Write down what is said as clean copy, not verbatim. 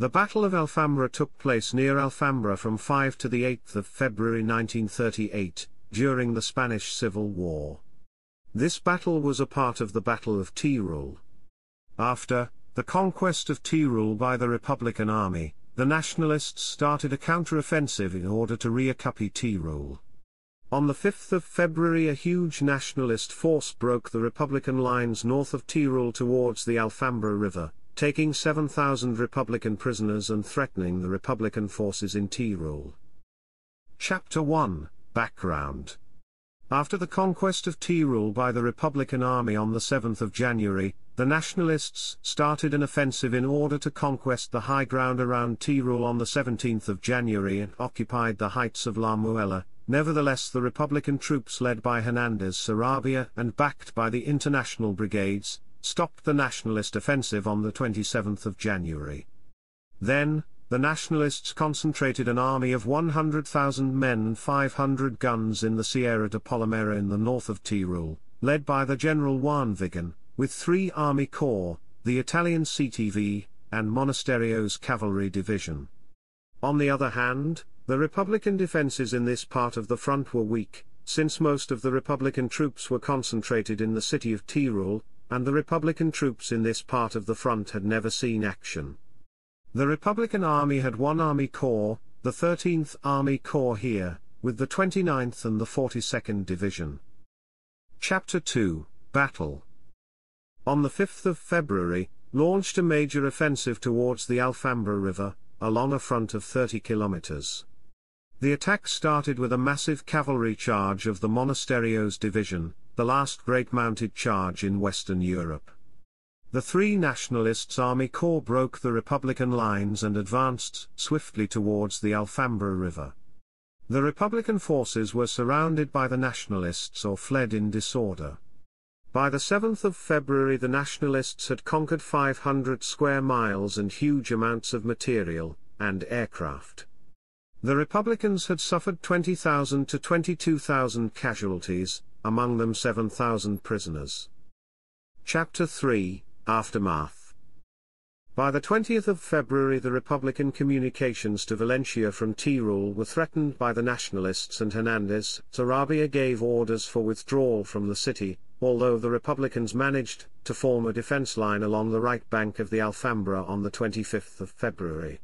The Battle of Alfambra took place near Alfambra from 5 to the 8th of February 1938, during the Spanish Civil War. This battle was a part of the Battle of Teruel. After the conquest of Teruel by the Republican army, the Nationalists started a counter-offensive in order to reoccupy Teruel. On the 5th of February, a huge Nationalist force broke the Republican lines north of Teruel towards the Alfambra River, taking 7,000 Republican prisoners and threatening the Republican forces in Teruel. Chapter 1 – Background. After the conquest of Teruel by the Republican army on the 7th of January, the Nationalists started an offensive in order to conquest the high ground around Teruel on the 17th of January and occupied the heights of La Muela. Nevertheless, the Republican troops led by Hernández Saravia and backed by the international brigades, stopped the Nationalist offensive on the 27th of January. Then, the Nationalists concentrated an army of 100,000 men and 500 guns in the Sierra de Palomera in the north of Teruel, led by the General Juan Vigán, with 3 Army Corps, the Italian CTV, and Monasterio's Cavalry Division. On the other hand, the Republican defenses in this part of the front were weak, since most of the Republican troops were concentrated in the city of Teruel, and the Republican troops in this part of the front had never seen action. The Republican army had 1 Army Corps, the 13th Army Corps here, with the 29th and the 42nd Division. Chapter 2 – Battle. On the 5th of February, launched a major offensive towards the Alfambra River, along a front of 30 kilometers. The attack started with a massive cavalry charge of the Monasterio's division, the last great mounted charge in Western Europe. The 3 Nationalists' Army Corps broke the Republican lines and advanced swiftly towards the Alfambra River. The Republican forces were surrounded by the Nationalists or fled in disorder. By the 7th of February, the Nationalists had conquered 500 square miles and huge amounts of material and aircraft. The Republicans had suffered 20,000 to 22,000 casualties, among them 7,000 prisoners. Chapter 3 – Aftermath. By the 20th of February, the Republican communications to Valencia from Teruel were threatened by the Nationalists, and Hernández Saravia gave orders for withdrawal from the city, although the Republicans managed to form a defense line along the right bank of the Alfambra on the 25th of February.